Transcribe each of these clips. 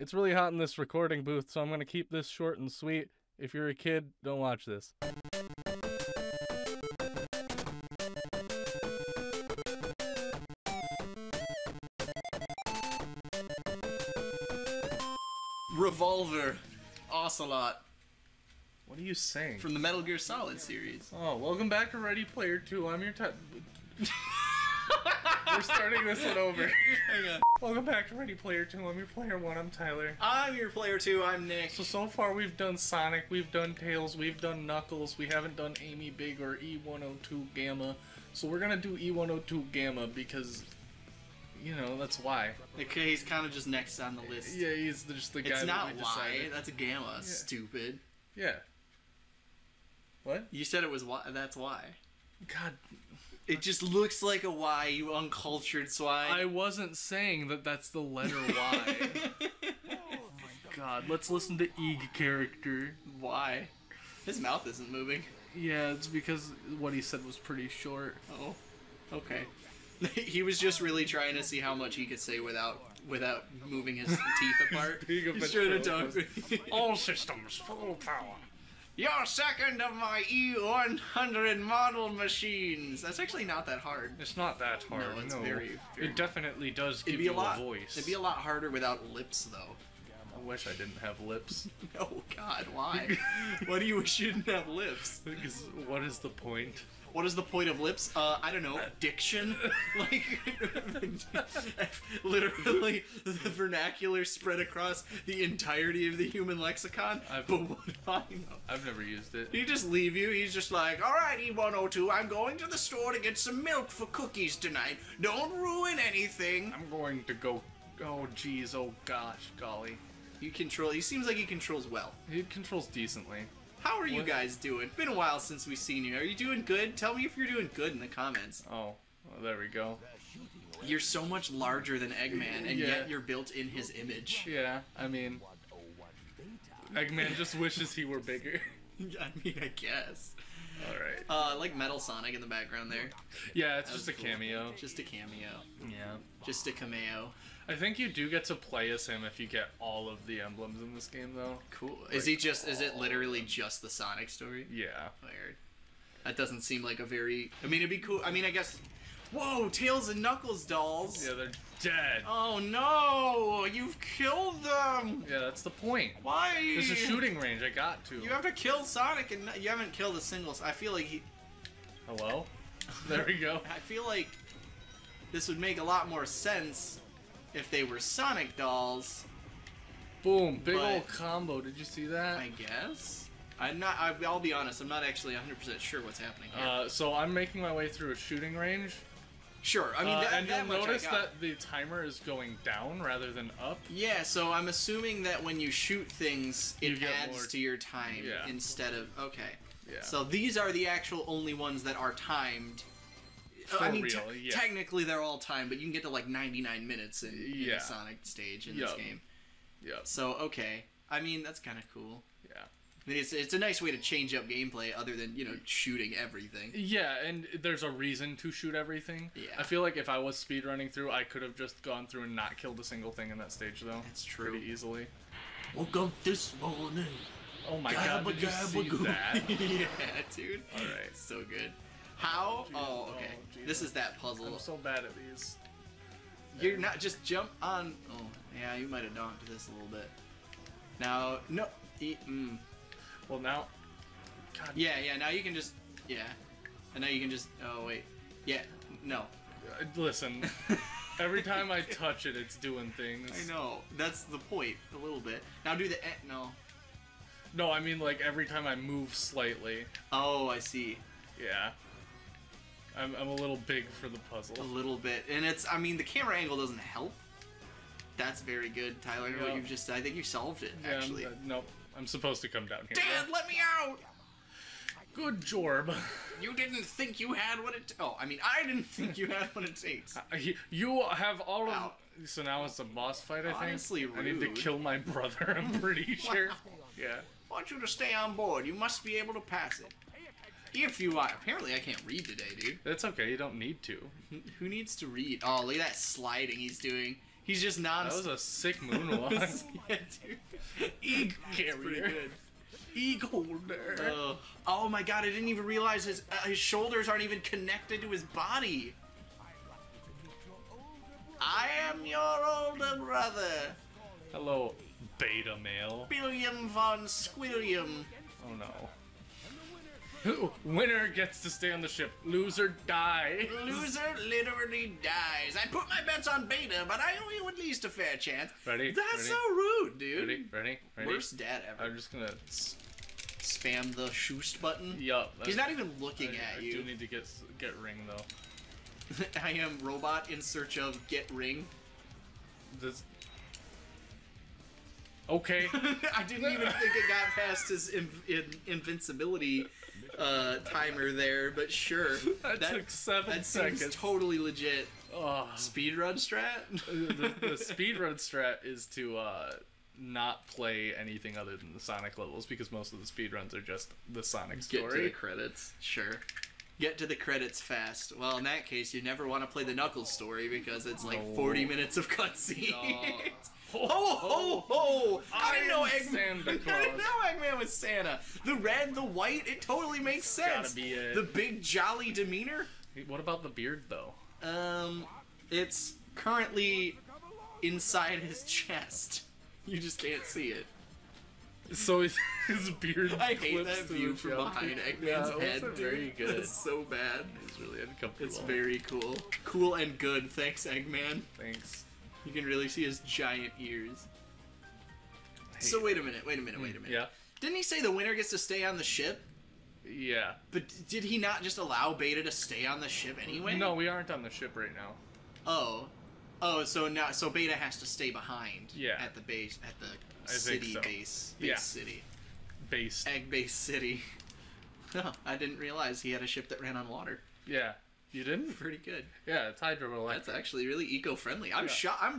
It's really hot in this recording booth, so I'm going to keep this short and sweet. If you're a kid, don't watch this. Revolver, Ocelot. What are you saying? From the Metal Gear Solid series. Oh, welcome back to Ready Player 2. I'm your type. We're starting this one over. Hang on. Welcome back to Ready Player 2. I'm your player 1. I'm Tyler. I'm your player 2. I'm Nick. So far we've done Sonic, we've done Tails, we've done Knuckles, we haven't done Amy Big or E-102 Gamma. So we're gonna do E-102 Gamma because, you know, that's why. Okay, he's kind of just next on the list. Yeah, he's just the guy. It's not why. That's a gamma. Yeah. Stupid. Yeah. What? You said it was why. That's why. God, it just looks like a Y, you uncultured swine. I wasn't saying that that's the letter Y. Oh my God, let's listen to Eeg character. Why? His mouth isn't moving. Yeah, it's because what he said was pretty short. Oh, okay. He was just really trying to see how much he could say without moving his teeth apart. He should have done. All systems full power. You're second of my E-100 model machines. That's actually not that hard. It's not that hard. No, it's very, very... It definitely does give you a voice. It'd be a lot harder without lips, though. I wish I didn't have lips. Oh, God, why? Why do you wish you didn't have lips? Because what is the point? What is the point of lips? I don't know. Diction? Like, literally, the vernacular spread across the entirety of the human lexicon. But what do I know? I've never used it. He just leave you. He's just like, all right, E-102, I'm going to the store to get some milk for cookies tonight. Don't ruin anything. I'm going to go. Oh, geez. Oh, gosh. Golly. You control. He seems like he controls well. He controls decently. How are you guys doing? Been a while since we've seen you. Are you doing good? Tell me if you're doing good in the comments. Oh, well, there we go. You're so much larger than Eggman, and yet you're built in his image. Yeah, I mean, Eggman just wishes he were bigger. I mean, I guess. Alright. Like Metal Sonic in the background there. Yeah, it's just a cameo. Just a cameo. Yeah. Just a cameo. I think you do get to play as him if you get all of the emblems in this game, though. Cool. Like, is he just, is it literally just the Sonic story? Yeah. Weird. That doesn't seem like a very, I mean, it'd be cool. I mean, I guess, whoa, Tails and Knuckles dolls. Yeah, they're dead. Oh no, you've killed them. Yeah, that's the point. Why? There's a shooting range, I got to. You have to kill Sonic and you haven't killed a single, I feel like he. Hello? There we go. I feel like this would make a lot more sense if they were Sonic dolls. Boom, big old combo. Did you see that? I guess. I'll be honest, I'm not actually 100% sure what's happening here. So I'm making my way through a shooting range. Sure, I mean, and you'll notice that the timer is going down rather than up. Yeah, so I'm assuming that when you shoot things, it adds to your time instead of, okay. Yeah. So these are the actual only ones that are timed. I mean, technically they're all timed, but you can get to like 99 minutes in the Sonic stage in this game. Yeah. So, okay. I mean, that's kind of cool. Yeah. I mean, it's a nice way to change up gameplay other than, you know, shooting everything. Yeah, and there's a reason to shoot everything. Yeah. I feel like if I was speedrunning through, I could have just gone through and not killed a single thing in that stage, though. That's true. Pretty easily. Woke up this morning. Oh my God, did you see that? Yeah, dude. All right. So good. How? Oh, okay. Oh, this is that puzzle. I'm so bad at these. You're not just jump on. Oh, yeah, you might have donked this a little bit. Now, no. Well, now. God. Yeah, yeah, now you can just. Yeah. And now you can just. Oh, wait. Yeah, no. Listen, every time I touch it, it's doing things. I know. That's the point, a little bit. Now do the. No. No, I mean, like, every time I move slightly. Oh, I see. Yeah. I'm a little big for the puzzle. A little bit. And it's. I mean, the camera angle doesn't help. That's very good, Tyler. Yep. What you've just. I think you solved it, actually. Nope. I'm supposed to come down here. Dad, let me out! Good job. You didn't think you had what it... Oh, I mean, I didn't think you had what it takes. You have all of... So now it's a boss fight, I think? Honestly rude. I need to kill my brother, I'm pretty sure. Wow. Yeah. I want you to stay on board. You must be able to pass it. If you are... Apparently I can't read today, dude. That's okay, you don't need to. Who needs to read? Oh, look at that sliding he's doing. He's just non-. That was a sick moonwalk. Yeah, dude. Egg carrier. Egg holder. Oh my god! I didn't even realize his shoulders aren't even connected to his body. I am your older brother. Hello, beta male. Billiam von Squilliam. Oh no. Winner gets to stay on the ship. Loser dies. Loser literally dies. I put my bets on beta, but I owe you at least a fair chance. Ready? That's so rude, dude. Ready? Worst dad ever. I'm just gonna spam the shoost button. Yup. He's not even looking at you. I do need to get ring though. I am robot in search of get ring. This. Okay. I didn't even think it got past his invincibility timer there, but sure. That took 7 seconds. Seems totally legit. Oh. Speedrun strat? The speedrun strat is to not play anything other than the Sonic levels, because most of the speedruns are just the Sonic story. Get to the credits. Sure. Get to the credits fast. Well, in that case, you never want to play the Knuckles story, because it's like 40 minutes of cutscenes. No. Ho, ho, ho! I didn't know Eggman was Santa. The red, the white, it totally makes sense. Gotta be it. The big, jolly demeanor. What about the beard, though? It's currently inside his chest. You just can't see it. So his beard I hate that view from behind Eggman's head. Very good. That's so bad. It's really uncomfortable. It's very cool. Cool and good. Thanks, Eggman. Thanks. You can really see his giant ears. So wait a minute. Yeah. Didn't he say the winner gets to stay on the ship? Yeah. But did he not just allow Beta to stay on the ship anyway? No, we aren't on the ship right now. Oh. Oh, so now Beta has to stay behind. Yeah. At the base, at the Egg Base City. No, I didn't realize he had a ship that ran on water. Yeah. You didn't? Pretty good. Yeah, it's hydroelectric. That's actually really eco-friendly. I'm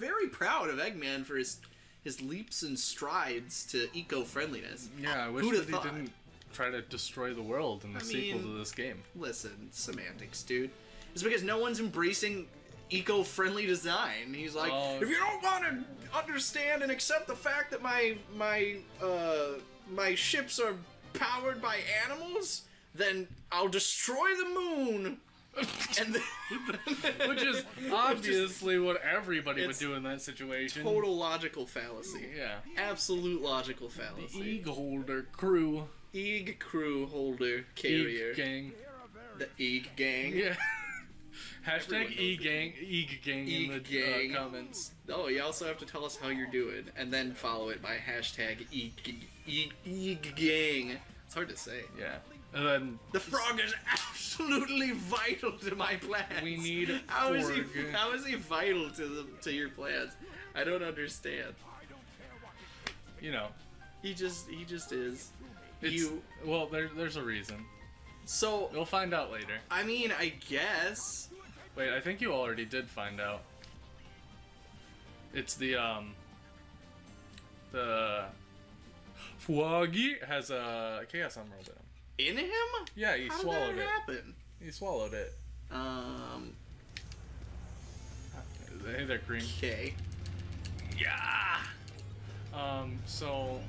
very proud of Eggman for his leaps and strides to eco-friendliness. Yeah, I wish that he didn't try to destroy the world in the sequel to this game. Listen, semantics, dude. It's because no one's embracing eco-friendly design. He's like, if you don't want to understand and accept the fact that my ships are powered by animals, then I'll destroy the moon. And which is obviously what everybody would do in that situation. Total logical fallacy. Yeah. Absolute logical fallacy. The egg holder crew. Egg crew holder carrier. Egg gang. The egg gang. Yeah. Hashtag egg gang. Egg gang in the comments. Oh, you also have to tell us how you're doing, and then follow it by hashtag egg gang. It's hard to say. Yeah. And then the frog is absolutely vital to my plans. We need a frog. How is he vital to your plans? I don't understand. You know, he just is. Well, there's a reason. So we'll find out later. I mean, I guess. Wait, I think you already did find out. It's the Froggy has a Chaos Emerald in him. In him? Yeah, he swallowed it. How did that happen? He swallowed it. Hey there, Cream. Okay. Yeah! So...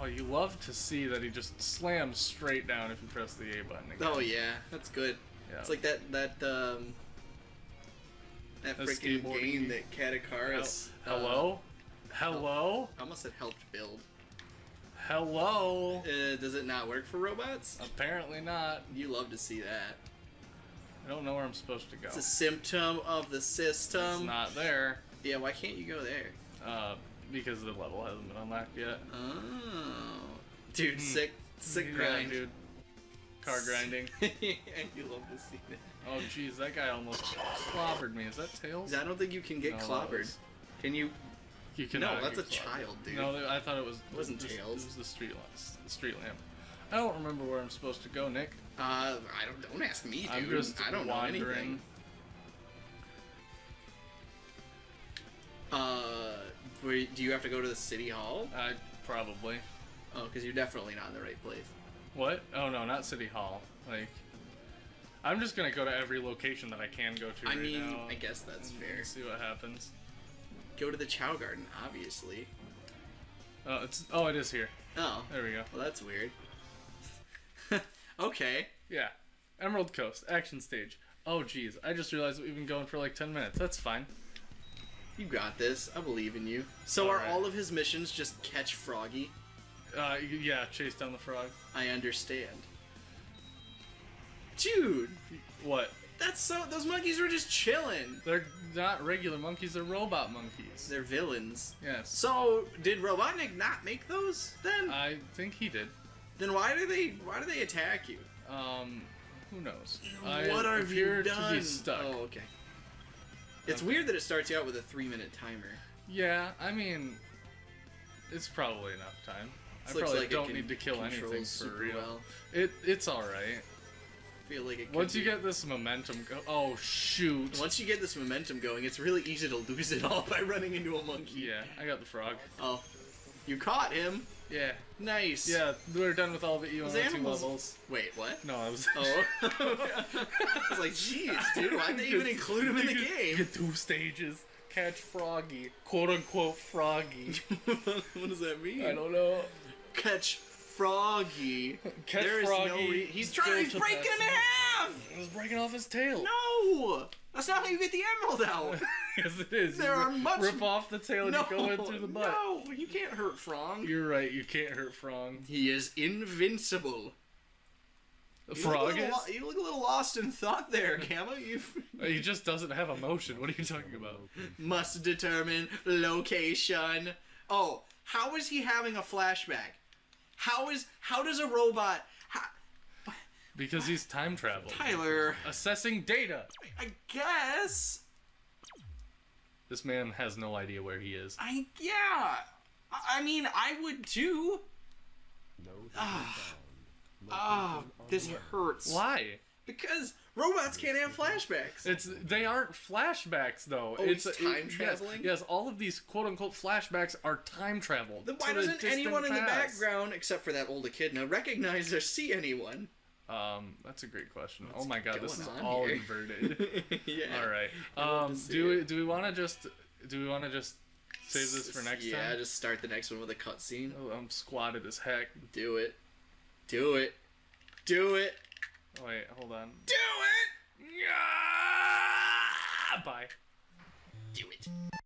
Oh, you love to see that he just slams straight down if you press the A button again. Oh, yeah. That's good. Yeah. It's like that freaking game that Katakaris... Hello? I almost said helped build. Hello? Does it not work for robots? Apparently not. You love to see that. I don't know where I'm supposed to go. It's a symptom of the system. It's not there. Yeah, why can't you go there? Because the level hasn't been unlocked yet. Oh. Dude, sick grind. Yeah, dude. Car grinding. You love to see that. Oh, jeez, that guy almost clobbered me. Is that Tails? I don't think you can get clobbered. Can you... No, that's a child, dude. No, I thought it wasn't Tails. It was the street lamp. I don't remember where I'm supposed to go, Nick. I don't ask me, dude. I'm just wandering. Know anything. Do you have to go to the city hall? Probably. Oh, because you're definitely not in the right place. What? Oh no, not city hall. Like, I'm just gonna go to every location that I can go to. I guess that's fair. See what happens. go to the Chao Garden, obviously. Oh, it is here. Oh. There we go. Well, that's weird. Okay. Yeah. Emerald Coast, action stage. Oh, jeez. I just realized we've been going for like 10 minutes. That's fine. You got this. I believe in you. So are all of his missions just catch Froggy? Yeah, chase down the frog. I understand. Dude! What? That's so... Those monkeys were just chilling. They're not regular monkeys. They're robot monkeys. They're villains. Yes. So did Robotnik not make those then? I think he did. Then why do they attack you? Who knows? What I have you done? To be stuck. Oh, okay. It's weird that it starts you out with a 3-minute timer. Yeah, I mean, it's probably enough time. This I probably like don't need to kill anything for real. Well. It's all right. I feel like it once you get this momentum, oh shoot! Once you get this momentum going, it's really easy to lose it all by running into a monkey. Yeah, I got the frog. Oh, you caught him. Yeah. Nice. Yeah, we're done with all the E-102 levels. Wait, what? No, I was... Oh. I was like, jeez, dude, why'd they even include him in the game? Get 2 stages, catch Froggy, quote-unquote Froggy. What does that mean? I don't know. Catch Froggy. Catch there Froggy. Is no he's trying, he's breaking him in half! He's breaking off his tail. No! That's not how you get the emerald out! Yes, it is. There are much... Rip off the tail and you go in through the butt. No, you can't hurt Frog. You're right, you can't hurt Frog. He is invincible. The Frog is? You look a little lost in thought there, Gamma. He just doesn't have emotion. What are you talking about? Must determine location. Oh, how is he having a flashback? How does a robot... Because he's time traveled. Tyler. Assessing data. I guess. This man has no idea where he is. Yeah. I mean, I would too. No. This hurts. Why? Because robots can't have flashbacks. They aren't flashbacks though. Oh, it's time traveling. Yes, all of these quote-unquote flashbacks are time travel. Then why doesn't anyone in the background, except for that old echidna, recognize or see anyone? That's a great question. What's oh my god, this is all here? Inverted. Yeah. All right. Do we want to just save this for next time? Yeah, just start the next one with a cutscene. Oh, I'm squatted as heck. Do it. Do it. Do it. Oh, wait, hold on. Do it. Yeah! Bye. Do it.